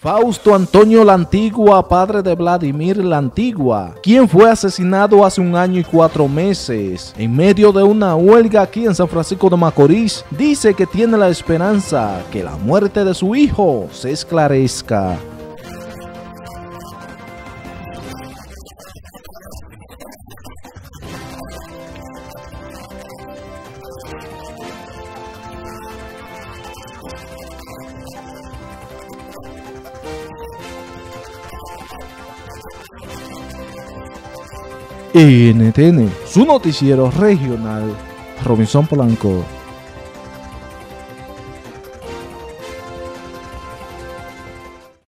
Fausto Antonio Lantigua, padre de Vladimir Lantigua, quien fue asesinado hace 1 año y 4 meses en medio de una huelga aquí en San Francisco de Macorís, dice que tiene la esperanza que la muerte de su hijo se esclarezca. NTN, su noticiero regional, Robinson Polanco.